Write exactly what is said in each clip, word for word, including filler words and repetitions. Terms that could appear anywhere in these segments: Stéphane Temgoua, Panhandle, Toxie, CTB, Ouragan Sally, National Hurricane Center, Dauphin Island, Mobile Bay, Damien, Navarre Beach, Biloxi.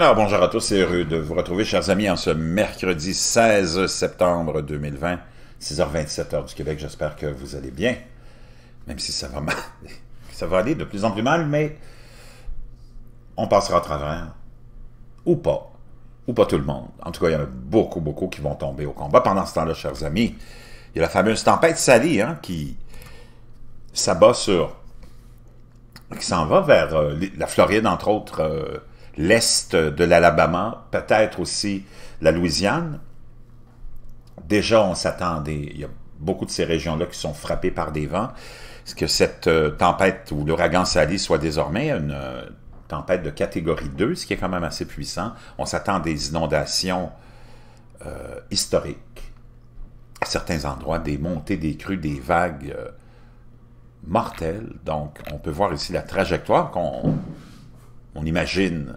Alors, bonjour à tous, c'est heureux de vous retrouver, chers amis, en ce mercredi seize septembre deux mille vingt, six heures vingt-sept heure du Québec. J'espère que vous allez bien, même si ça va mal. Ça va aller de plus en plus mal, mais on passera à travers, ou pas, ou pas tout le monde. En tout cas, il y en a beaucoup, beaucoup qui vont tomber au combat. Pendant ce temps-là, chers amis, il y a la fameuse tempête Sally, hein, qui s'abat sur, qui s'en va vers euh, la Floride, entre autres, euh, l'est de l'Alabama, peut-être aussi la Louisiane. Déjà, on s'attendait, il y a beaucoup de ces régions-là qui sont frappées par des vents. Est-ce que cette tempête ou l'ouragan Sally soit désormais une tempête de catégorie deux, ce qui est quand même assez puissant? On s'attend à des inondations euh, historiques. À certains endroits, des montées, des crues, des vagues euh, mortelles. Donc, on peut voir ici la trajectoire qu'on on imagine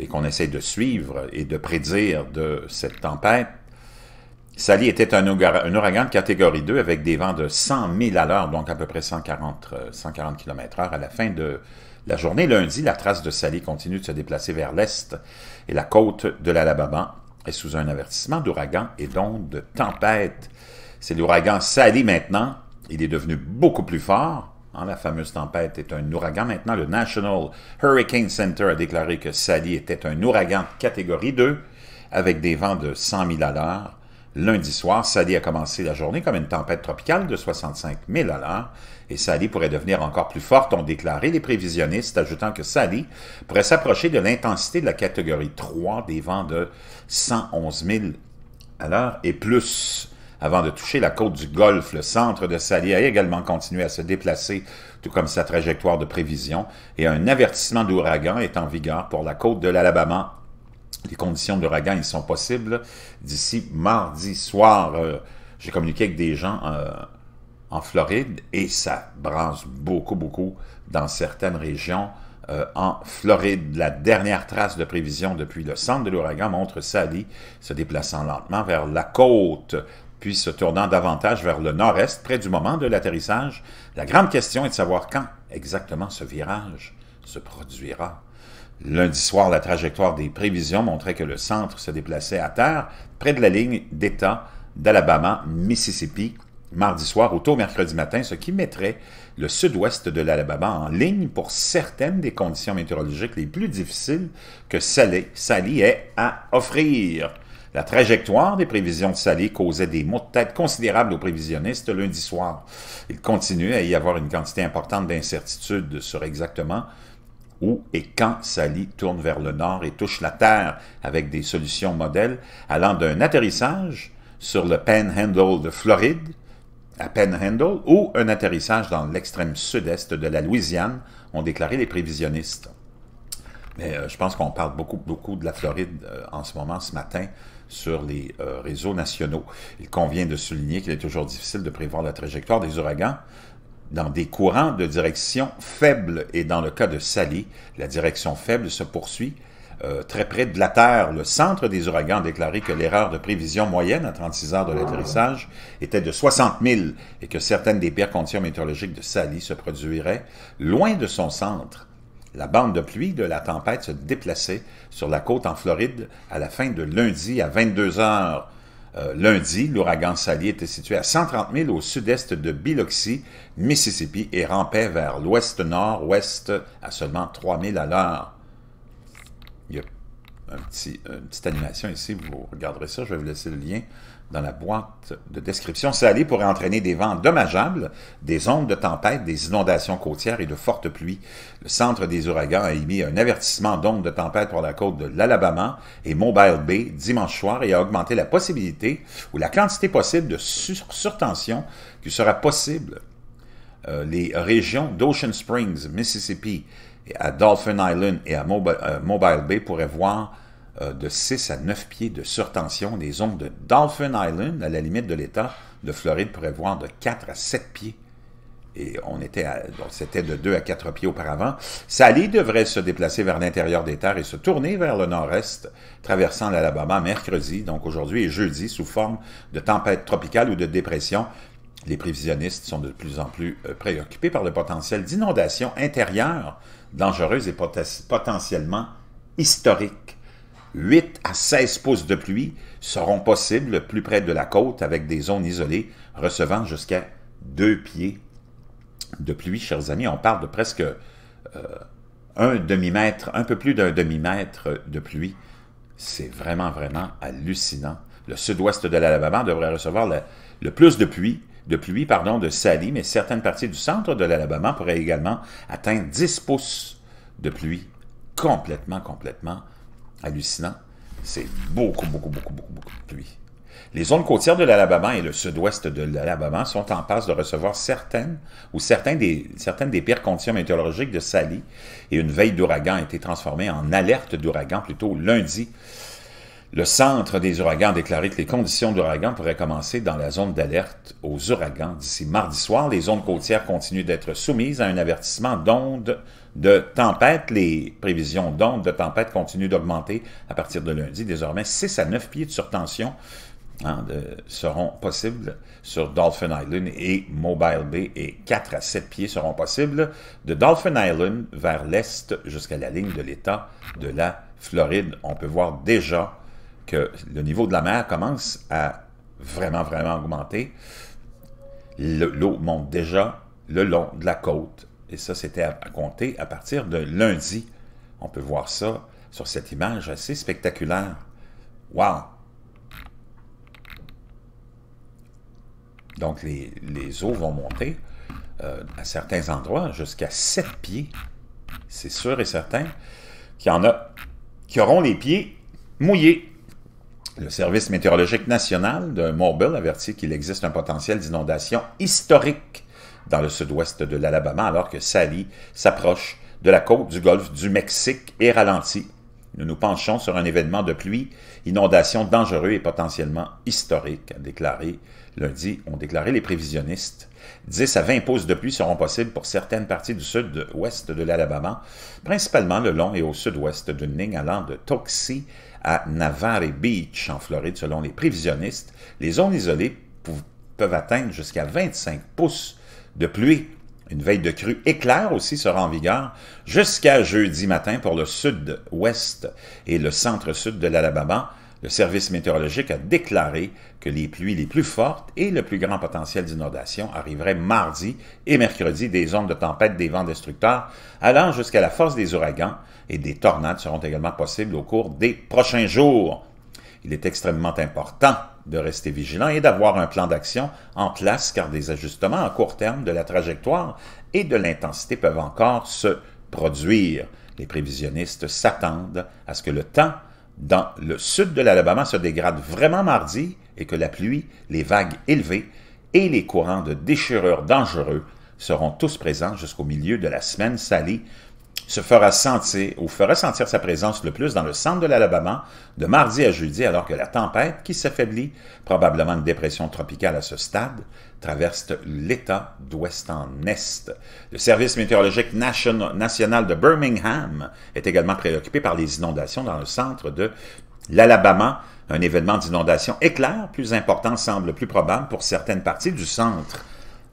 et qu'on essaie de suivre et de prédire de cette tempête. Sally était un, un ouragan de catégorie deux avec des vents de cent mille à l'heure, donc à peu près cent quarante, cent quarante km/h. À la fin de la journée lundi, la trace de Sally continue de se déplacer vers l'est et la côte de l'Alabama est sous un avertissement d'ouragan et donc de tempête. C'est l'ouragan Sally maintenant. Il est devenu beaucoup plus fort. La fameuse tempête est un ouragan. Maintenant, le National Hurricane Center a déclaré que Sally était un ouragan de catégorie deux avec des vents de cent mille à l'heure. Lundi soir, Sally a commencé la journée comme une tempête tropicale de soixante-cinq mille à l'heure et Sally pourrait devenir encore plus forte, ont déclaré les prévisionnistes, ajoutant que Sally pourrait s'approcher de l'intensité de la catégorie trois des vents de cent onze mille à l'heure et plus. Avant de toucher la côte du Golfe, le centre de Sally a également continué à se déplacer, tout comme sa trajectoire de prévision, et un avertissement d'ouragan est en vigueur pour la côte de l'Alabama. Les conditions d'ouragan, ils sont possibles d'ici mardi soir. Euh, j'ai communiqué avec des gens euh, en Floride et ça brasse beaucoup, beaucoup dans certaines régions. Euh, en Floride, la dernière trace de prévision depuis le centre de l'ouragan montre Sally se déplaçant lentement vers la côte, puis se tournant davantage vers le nord-est, près du moment de l'atterrissage. La grande question est de savoir quand exactement ce virage se produira. Lundi soir, la trajectoire des prévisions montrait que le centre se déplaçait à terre, près de la ligne d'État d'Alabama, Mississippi, mardi soir ou tôt mercredi matin, ce qui mettrait le sud-ouest de l'Alabama en ligne pour certaines des conditions météorologiques les plus difficiles que Sally ait à offrir. La trajectoire des prévisions de Sally causait des maux de tête considérables aux prévisionnistes lundi soir. Il continue à y avoir une quantité importante d'incertitudes sur exactement où et quand Sally tourne vers le nord et touche la terre, avec des solutions modèles allant d'un atterrissage sur le Panhandle de Floride à Panhandle ou un atterrissage dans l'extrême sud-est de la Louisiane, ont déclaré les prévisionnistes. Mais euh, je pense qu'on parle beaucoup, beaucoup de la Floride euh, en ce moment, ce matin, sur les euh, réseaux nationaux. Il convient de souligner qu'il est toujours difficile de prévoir la trajectoire des ouragans dans des courants de direction faible. Et dans le cas de Sally, la direction faible se poursuit euh, très près de la Terre. Le centre des ouragans a déclaré que l'erreur de prévision moyenne à trente-six heures de l'atterrissage était de soixante mille et que certaines des pires conditions météorologiques de Sally se produiraient loin de son centre. La bande de pluie de la tempête se déplaçait sur la côte en Floride à la fin de lundi à vingt-deux heures. Euh, lundi, l'ouragan Sally était situé à cent trente milles au sud-est de Biloxi, Mississippi, et rampait vers l'ouest-nord-ouest à seulement trois mille à l'heure. Il y a un petit, une petite animation ici, vous regarderez ça, je vais vous laisser le lien dans la boîte de description. Sally pourrait entraîner des vents dommageables, des ondes de tempête, des inondations côtières et de fortes pluies. Le centre des ouragans a émis un avertissement d'ondes de tempête pour la côte de l'Alabama et Mobile Bay dimanche soir et a augmenté la possibilité ou la quantité possible de surtension qui sera possible. Euh, les régions d'Ocean Springs, Mississippi, à Dauphin Island et à Mobile, euh, Mobile Bay pourraient voir de six à neuf pieds de surtension. Les ondes de Dauphin Island, à la limite de l'État de Floride, pourraient voir de quatre à sept pieds. Et on était, c'était de deux à quatre pieds auparavant. Sally devrait se déplacer vers l'intérieur des terres et se tourner vers le nord-est, traversant l'Alabama mercredi, donc aujourd'hui et jeudi, sous forme de tempête tropicale ou de dépression. Les prévisionnistes sont de plus en plus préoccupés par le potentiel d'inondations intérieures dangereuses et potentiellement historiques. huit à seize pouces de pluie seront possibles plus près de la côte avec des zones isolées recevant jusqu'à deux pieds de pluie, chers amis. On parle de presque euh, un demi-mètre, un peu plus d'un demi-mètre de pluie. C'est vraiment, vraiment hallucinant. Le sud-ouest de l'Alabama devrait recevoir la, le plus de pluie, de pluie pardon, de Sally, mais certaines parties du centre de l'Alabama pourraient également atteindre dix pouces de pluie. Complètement, complètement hallucinant. C'est beaucoup, beaucoup, beaucoup, beaucoup, beaucoup de pluie. Les zones côtières de l'Alabama et le sud-ouest de l'Alabama sont en passe de recevoir certaines ou certains des, certaines des pires conditions météorologiques de Sally, et une veille d'ouragan a été transformée en alerte d'ouragan plutôt lundi. Le centre des ouragans a déclaré que les conditions d'ouragan pourraient commencer dans la zone d'alerte aux ouragans d'ici mardi soir. Les zones côtières continuent d'être soumises à un avertissement d'ondes de tempête. Les prévisions d'ondes de tempête continuent d'augmenter à partir de lundi. Désormais, six à neuf pieds de surtension hein, de, seront possibles sur Dauphin Island et Mobile Bay, et quatre à sept pieds seront possibles de Dauphin Island vers l'est jusqu'à la ligne de l'État de la Floride. On peut voir déjà que le niveau de la mer commence à vraiment, vraiment augmenter. L'eau monte déjà le long de la côte. Et ça, c'était à compter à partir de lundi. On peut voir ça sur cette image assez spectaculaire. Wow! Donc, les, les eaux vont monter euh, à certains endroits jusqu'à sept pieds. C'est sûr et certain qu'il y en a qui auront les pieds mouillés. Le Service météorologique national de Mobile avertit qu'il existe un potentiel d'inondation historique dans le sud-ouest de l'Alabama alors que Sally s'approche de la côte du golfe du Mexique et ralentit. Nous nous penchons sur un événement de pluie, inondation dangereux et potentiellement historique, a déclaré lundi, ont déclaré les prévisionnistes. dix à vingt pouces de pluie seront possibles pour certaines parties du sud-ouest de l'Alabama, principalement le long et au sud-ouest d'une ligne allant de Toxie à Navarre Beach, en Floride, selon les prévisionnistes. Les zones isolées peuvent atteindre jusqu'à vingt-cinq pouces de pluie. Une veille de crue éclair aussi sera en vigueur jusqu'à jeudi matin pour le sud-ouest et le centre-sud de l'Alabama. Le service météorologique a déclaré que les pluies les plus fortes et le plus grand potentiel d'inondation arriveraient mardi et mercredi. Des ondes de tempête, des vents destructeurs allant jusqu'à la force des ouragans et des tornades seront également possibles au cours des prochains jours. Il est extrêmement important de rester vigilant et d'avoir un plan d'action en place car des ajustements à court terme de la trajectoire et de l'intensité peuvent encore se produire. Les prévisionnistes s'attendent à ce que le temps dans le sud de l'Alabama se dégrade vraiment mardi et que la pluie, les vagues élevées et les courants de déchirure dangereux seront tous présents jusqu'au milieu de la semaine. Sally se fera sentir ou fera sentir sa présence le plus dans le centre de l'Alabama de mardi à jeudi alors que la tempête qui s'affaiblit, probablement une dépression tropicale à ce stade, traverse l'État d'ouest en est. Le service météorologique national de Birmingham est également préoccupé par les inondations dans le centre de l'Alabama. Un événement d'inondation éclair plus important semble plus probable pour certaines parties du centre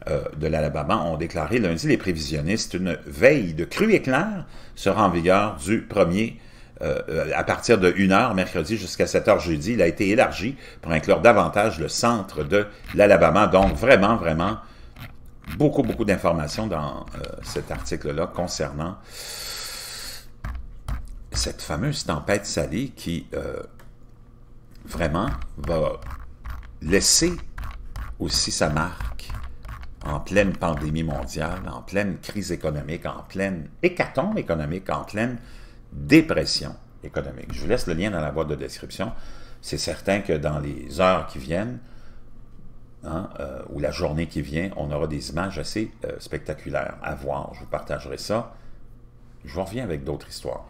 euh, de l'Alabama, ont déclaré lundi les prévisionnistes. Une veille de crue éclair sera en vigueur du premier Euh, à partir de une heure, mercredi jusqu'à sept heures jeudi. Il a été élargi pour inclure davantage le centre de l'Alabama. Donc, vraiment, vraiment, beaucoup, beaucoup d'informations dans euh, cet article-là concernant cette fameuse tempête Sally qui, euh, vraiment, va laisser aussi sa marque en pleine pandémie mondiale, en pleine crise économique, en pleine hécatombe économique, en pleine dépression économique. Je vous laisse le lien dans la boîte de description. C'est certain que dans les heures qui viennent, hein, euh, ou la journée qui vient, on aura des images assez euh, spectaculaires à voir. Je vous partagerai ça. Je vous reviens avec d'autres histoires.